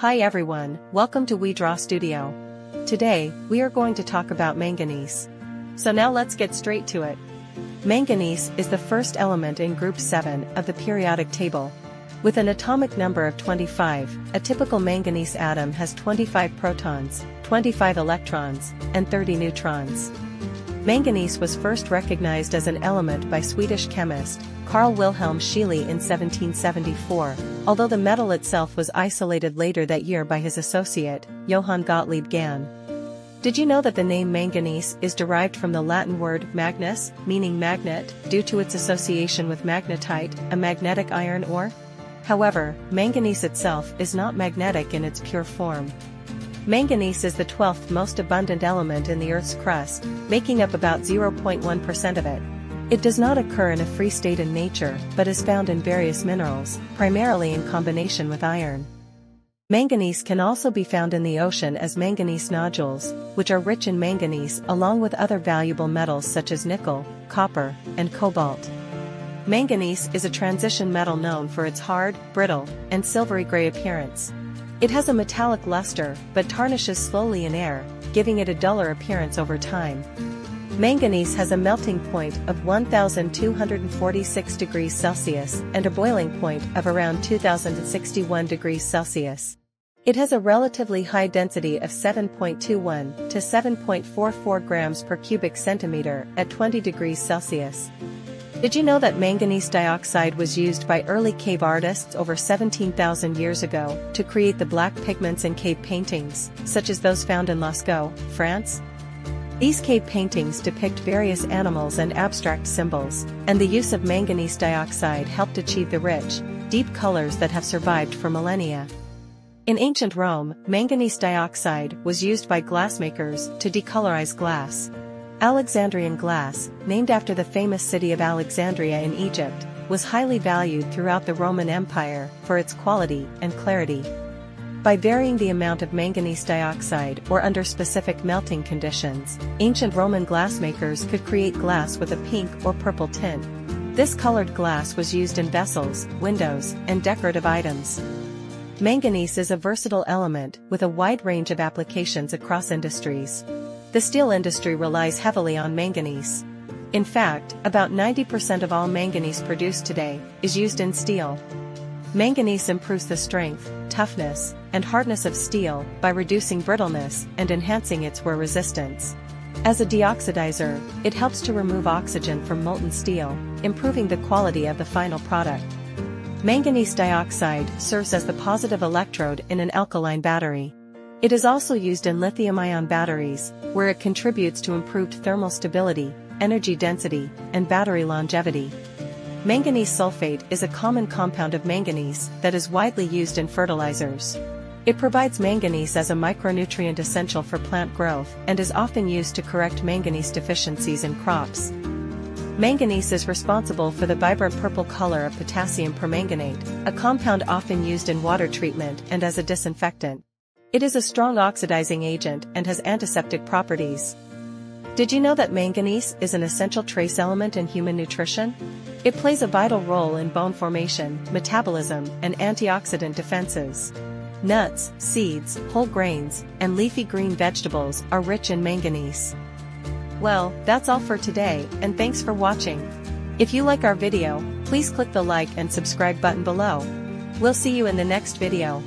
Hi everyone, welcome to WeDraw Studio. Today, we are going to talk about manganese. So now let's get straight to it. Manganese is the first element in group 7 of the periodic table. With an atomic number of 25, a typical manganese atom has 25 protons, 25 electrons, and 30 neutrons. Manganese was first recognized as an element by Swedish chemist Carl Wilhelm Scheele in 1774, although the metal itself was isolated later that year by his associate, Johann Gottlieb Gahn. Did you know that the name manganese is derived from the Latin word magnus, meaning magnet, due to its association with magnetite, a magnetic iron ore? However, manganese itself is not magnetic in its pure form. Manganese is the 12th most abundant element in the Earth's crust, making up about 0.1% of it. It does not occur in a free state in nature, but is found in various minerals, primarily in combination with iron. Manganese can also be found in the ocean as manganese nodules, which are rich in manganese along with other valuable metals such as nickel, copper, and cobalt. Manganese is a transition metal known for its hard, brittle, and silvery gray appearance. It has a metallic luster, but tarnishes slowly in air, giving it a duller appearance over time. Manganese has a melting point of 1,246 degrees Celsius and a boiling point of around 2,061 degrees Celsius. It has a relatively high density of 7.21 to 7.44 grams per cubic centimeter at 20 degrees Celsius. Did you know that manganese dioxide was used by early cave artists over 17,000 years ago to create the black pigments in cave paintings, such as those found in Lascaux, France? These cave paintings depict various animals and abstract symbols, and the use of manganese dioxide helped achieve the rich, deep colors that have survived for millennia. In ancient Rome, manganese dioxide was used by glassmakers to decolorize glass. Alexandrian glass, named after the famous city of Alexandria in Egypt, was highly valued throughout the Roman Empire for its quality and clarity. By varying the amount of manganese dioxide or under specific melting conditions, ancient Roman glassmakers could create glass with a pink or purple tint. This colored glass was used in vessels, windows, and decorative items. Manganese is a versatile element with a wide range of applications across industries. The steel industry relies heavily on manganese. In fact, about 90% of all manganese produced today is used in steel. Manganese improves the strength, toughness, and hardness of steel by reducing brittleness and enhancing its wear resistance. As a deoxidizer, it helps to remove oxygen from molten steel, improving the quality of the final product. Manganese dioxide serves as the positive electrode in an alkaline battery. It is also used in lithium-ion batteries, where it contributes to improved thermal stability, energy density, and battery longevity. Manganese sulfate is a common compound of manganese that is widely used in fertilizers. It provides manganese as a micronutrient essential for plant growth and is often used to correct manganese deficiencies in crops. Manganese is responsible for the vibrant purple color of potassium permanganate, a compound often used in water treatment and as a disinfectant. It is a strong oxidizing agent and has antiseptic properties. Did you know that manganese is an essential trace element in human nutrition? It plays a vital role in bone formation, metabolism, and antioxidant defenses. Nuts, seeds, whole grains, and leafy green vegetables are rich in manganese. Well, that's all for today, and thanks for watching. If you like our video, please click the like and subscribe button below. We'll see you in the next video.